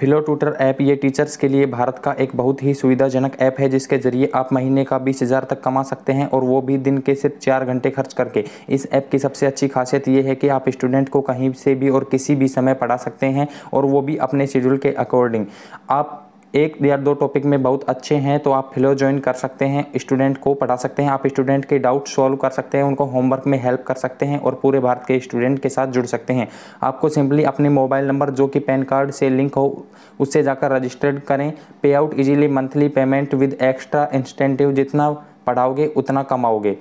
फिलो tutor app ये teachers के लिए भारत का एक बहुत ही सुविधाजनक ऐप है, जिसके ज़रिए आप महीने का 20,000 तक कमा सकते हैं, और वो भी दिन के सिर्फ 4 घंटे खर्च करके। इस ऐप की सबसे अच्छी खासियत ये है कि आप स्टूडेंट को कहीं से भी और किसी भी समय पढ़ा सकते हैं, और वो भी अपने शेड्यूल के अकॉर्डिंग। आप 1 या 2 टॉपिक में बहुत अच्छे हैं तो आप फिलो ज्वाइन कर सकते हैं, स्टूडेंट को पढ़ा सकते हैं, आप स्टूडेंट के डाउट सॉल्व कर सकते हैं, उनको होमवर्क में हेल्प कर सकते हैं, और पूरे भारत के स्टूडेंट के साथ जुड़ सकते हैं। आपको सिंपली अपने मोबाइल नंबर जो कि पैन कार्ड से लिंक हो उससे जाकर रजिस्टर्ड करें। Pay out easily, monthly payment with extra incentive. जितना पढ़ाओगे उतना कमाओगे।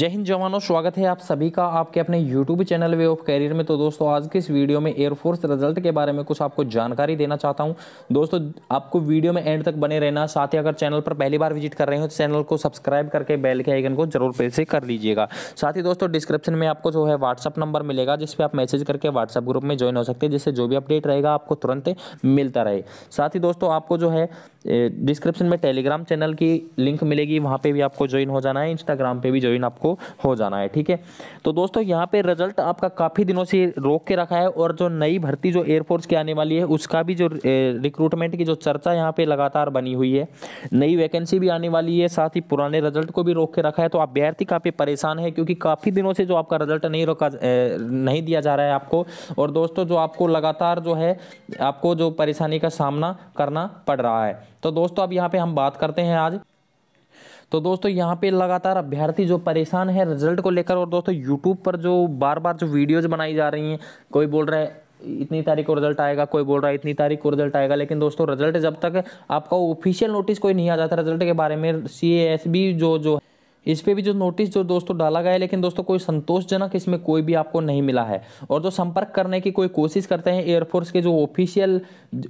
जय हिंद जवानों, स्वागत है आप सभी का आपके अपने YouTube channel way of career में। तो दोस्तों आज की इस वीडियो में एयरफोर्स रिजल्ट के बारे में कुछ आपको जानकारी देना चाहता हूं। दोस्तों आपको वीडियो में एंड तक बने रहना। साथ ही अगर चैनल पर पहली बार विजिट कर रहे हो तो चैनल को सब्सक्राइब करके बेल के आइकन को जरूर प्रेस कर लीजिएगा। साथ ही दोस्तों डिस्क्रिप्शन में आपको जो है व्हाट्सअप नंबर मिलेगा, जिस पर आप मैसेज करके व्हाट्सअप ग्रुप में ज्वाइन हो सकते हैं, जिससे जो भी अपडेट रहेगा आपको तुरंत मिलता रहे। साथ ही दोस्तों आपको जो है डिस्क्रिप्शन में टेलीग्राम चैनल की लिंक मिलेगी, वहाँ पर भी आपको ज्वाइन हो जाना है। इंस्टाग्राम पर भी ज्वाइन को हो जाना है, ठीक है। तो दोस्तों यहाँ पे रिजल्ट आपका काफी दिनों से रोक के रखा है, और जो नई भर्ती जो एयरफोर्स की आने वाली है उसका भी जो रिक्रूटमेंट की जो चर्चा यहाँ पे लगातार बनी हुई है, नई वैकेंसी भी आने वाली है, साथ ही पुराने रिजल्ट को भी रोक के रखा है। तो अभ्यर्थी काफी परेशान है, क्योंकि काफी दिनों से जो आपका रिजल्ट नहीं दिया जा रहा है आपको, और दोस्तों जो आपको लगातार जो है आपको जो परेशानी का सामना करना पड़ रहा है। तो दोस्तों अब यहाँ पे हम बात करते हैं आज। तो दोस्तों यहाँ पे लगातार अभ्यर्थी जो परेशान है रिजल्ट को लेकर, और दोस्तों यूट्यूब पर जो बार बार जो वीडियोज़ बनाई जा रही हैं, कोई बोल रहा है इतनी तारीख को रिजल्ट आएगा, कोई बोल रहा है इतनी तारीख को रिजल्ट आएगा, लेकिन दोस्तों रिजल्ट जब तक आपका ऑफिशियल नोटिस कोई नहीं आ जाता रिजल्ट के बारे में। CSC जो इस पे भी जो नोटिस जो दोस्तों डाला गया है, लेकिन दोस्तों कोई संतोषजनक इसमें कोई भी आपको नहीं मिला है। और जो संपर्क करने की कोई कोशिश करते हैं एयरफोर्स के जो ऑफिशियल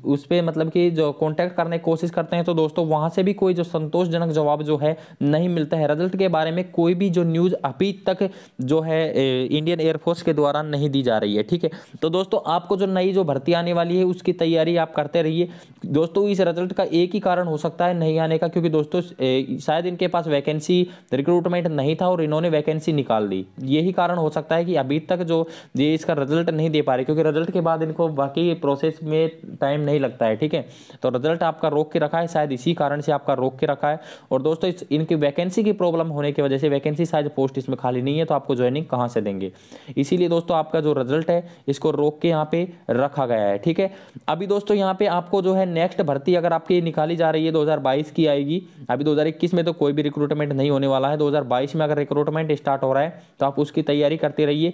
उस पे मतलब कि जो कांटेक्ट करने की कोशिश करते हैं, तो दोस्तों वहां से भी कोई जो संतोषजनक जवाब जो है नहीं मिलता है। रिजल्ट के बारे में कोई भी जो न्यूज़ अभी तक जो है इंडियन एयरफोर्स के द्वारा नहीं दी जा रही है, ठीक है। तो दोस्तों आपको जो नई जो भर्ती आने वाली है उसकी तैयारी आप करते रहिए। दोस्तों इस रिजल्ट का एक ही कारण हो सकता है नहीं आने का, क्योंकि दोस्तों शायद इनके पास वैकेंसी रिक्रूटमेंट नहीं था और इन्होंने वैकेंसी निकाल दी। यही कारण हो सकता है कि अभी तक जो ये इसका रिजल्ट नहीं दे पा रहे, क्योंकि रिजल्ट के बाद इनको बाकी प्रोसेस में टाइम नहीं लगता है, ठीक है। तो रिजल्ट आपका रोक के रखा है, शायद इसी कारण से आपका रोक के रखा है। और दोस्तों इनकी वैकेंसी की प्रॉब्लम होने की वजह से वैकेंसी शायद पोस्ट इसमें खाली नहीं है, तो आपको ज्वाइनिंग कहाँ से देंगे। इसीलिए दोस्तों आपका जो रिजल्ट है इसको रोक के यहाँ पे रखा गया है, ठीक है। अभी दोस्तों यहाँ पे आपको जो है नेक्स्ट भर्ती अगर आपकी निकाली जा रही है 2022 की आएगी। अभी 2021 में तो कोई भी रिक्रूटमेंट नहीं होने वाला है। 2022 में अगर रिक्रूटमेंट स्टार्ट हो रहा है तो आप उसकी तैयारी करते रहिए,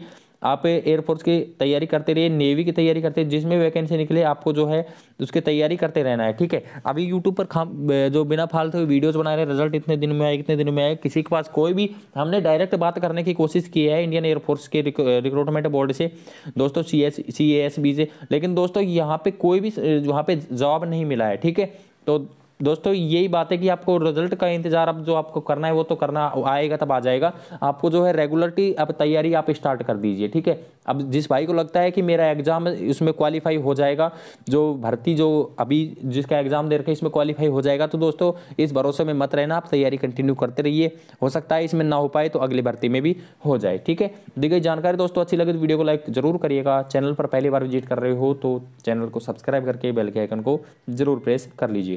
आप एयरफोर्स की तैयारी करते रहिए, नेवी की तैयारी करते रहिए, जिसमें वैकेंसी निकले आपको जो है उसकी तैयारी करते रहना है, ठीक है। अभी यूट्यूब पर जो बिना फालतू वीडियोस बना रहे, रिजल्ट इतने दिन में आए कितने दिन में आए, किसी के पास कोई भी हमने डायरेक्ट बात करने की कोशिश की है इंडियन एयरफोर्स के रिक्रूटमेंट बोर्ड से दोस्तों, CSC से, लेकिन दोस्तों यहाँ पर कोई भी वहाँ पर जवाब नहीं मिला है, ठीक है। तो दोस्तों यही बात है कि आपको रिजल्ट का इंतजार अब जो आपको करना है वो तो करना आएगा तब आ जाएगा। आपको जो है रेगुलरली अब तैयारी आप स्टार्ट कर दीजिए, ठीक है। अब जिस भाई को लगता है कि मेरा एग्ज़ाम उसमें क्वालिफाई हो जाएगा, जो भर्ती जो अभी जिसका एग्ज़ाम दे रखे इसमें क्वालिफाई हो जाएगा, तो दोस्तों इस भरोसे में मत रहना, आप तैयारी कंटिन्यू करते रहिए। हो सकता है इसमें ना हो पाए तो अगली भर्ती में भी हो जाए, ठीक है। दी गई जानकारी दोस्तों अच्छी लगे तो वीडियो को लाइक जरूर करिएगा। चैनल पर पहली बार विजिट कर रहे हो तो चैनल को सब्सक्राइब करके बेल के आइकन को जरूर प्रेस कर लीजिएगा।